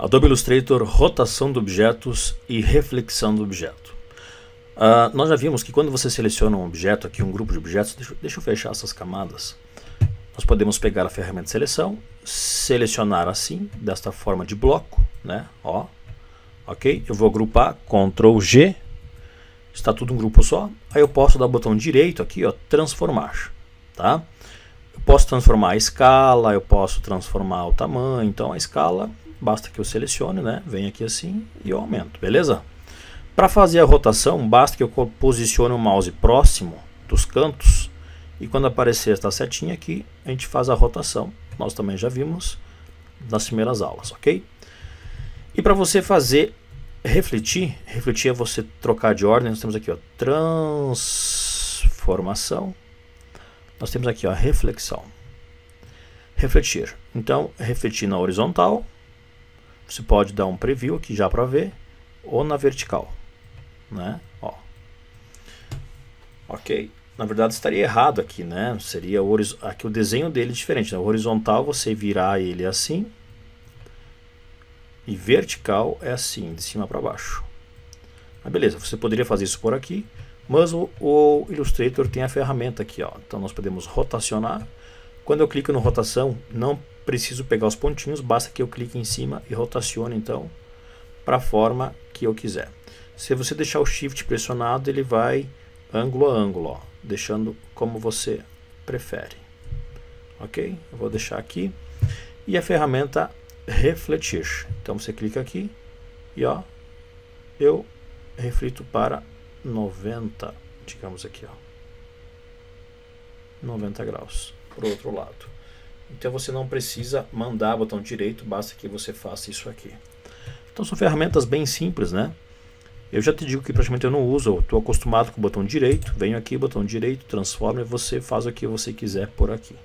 Adobe Illustrator, rotação de objetos e reflexão do objeto. Nós já vimos que quando você seleciona um objeto aqui, um grupo de objetos, deixa eu fechar essas camadas. Nós podemos pegar a ferramenta de seleção, selecionar assim, desta forma de bloco, né? Ó, ok? Eu vou agrupar, Ctrl G, está tudo um grupo só. Aí eu posso dar o botão direito aqui, ó, transformar, tá? Eu posso transformar a escala, eu posso transformar o tamanho. Então a escala, basta que eu selecione, né? Vem aqui assim e eu aumento, beleza? Para fazer a rotação, basta que eu posicione o mouse próximo dos cantos e quando aparecer esta setinha aqui, a gente faz a rotação. Nós também já vimos nas primeiras aulas, ok? E para você fazer refletir é você trocar de ordem. Nós temos aqui, ó, transformação. Nós temos aqui, ó, reflexão. Refletir. Então, refletir na horizontal. Você pode dar um preview aqui já para ver. Ou na vertical, né? Ó. Ok. Na verdade estaria errado aqui, né? Seria aqui o desenho dele é diferente, né? O horizontal você virar ele assim. E vertical é assim, de cima para baixo. Mas beleza, você poderia fazer isso por aqui, mas o Illustrator tem a ferramenta aqui, ó. Então nós podemos rotacionar. Quando eu clico no rotação, não preciso pegar os pontinhos, basta que eu clique em cima e rotacione então para a forma que eu quiser. Se você deixar o Shift pressionado, ele vai ângulo a ângulo, ó, deixando como você prefere. Ok? Eu vou deixar aqui. E a ferramenta refletir. Então você clica aqui e ó, eu reflito para 90, digamos aqui, ó, 90 graus para o outro lado. Então você não precisa mandar o botão direito, basta que você faça isso aqui. Então são ferramentas bem simples, né? Eu já te digo que praticamente eu não uso, eu estou acostumado com o botão direito, venho aqui, botão direito, transforma e você faz o que você quiser por aqui.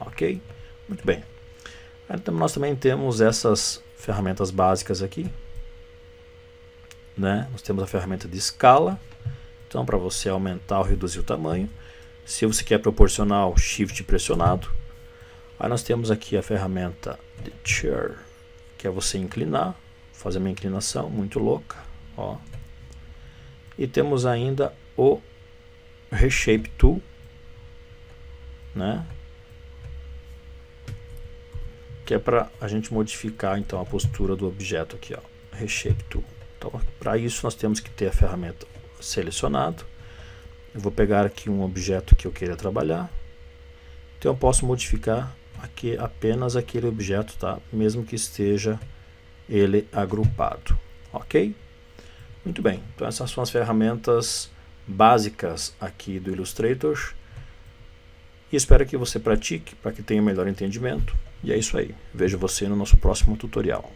Ok? Muito bem. Então, nós também temos essas ferramentas básicas aqui, né? Nós temos a ferramenta de escala, então para você aumentar ou reduzir o tamanho. Se você quer proporcional, Shift pressionado. Aí nós temos aqui a ferramenta de Chair, que é você inclinar, fazer uma inclinação muito louca, ó. E temos ainda o Reshape Tool, né? Que é para a gente modificar então a postura do objeto aqui, ó, Reshape Tool. Então para isso nós temos que ter a ferramenta selecionado. Eu vou pegar aqui um objeto que eu queira trabalhar. Então eu posso modificar aqui apenas aquele objeto, tá? Mesmo que esteja ele agrupado, ok? Muito bem. Então essas são as ferramentas básicas aqui do Illustrator. E espero que você pratique para que tenha um melhor entendimento. E é isso aí. Vejo você no nosso próximo tutorial.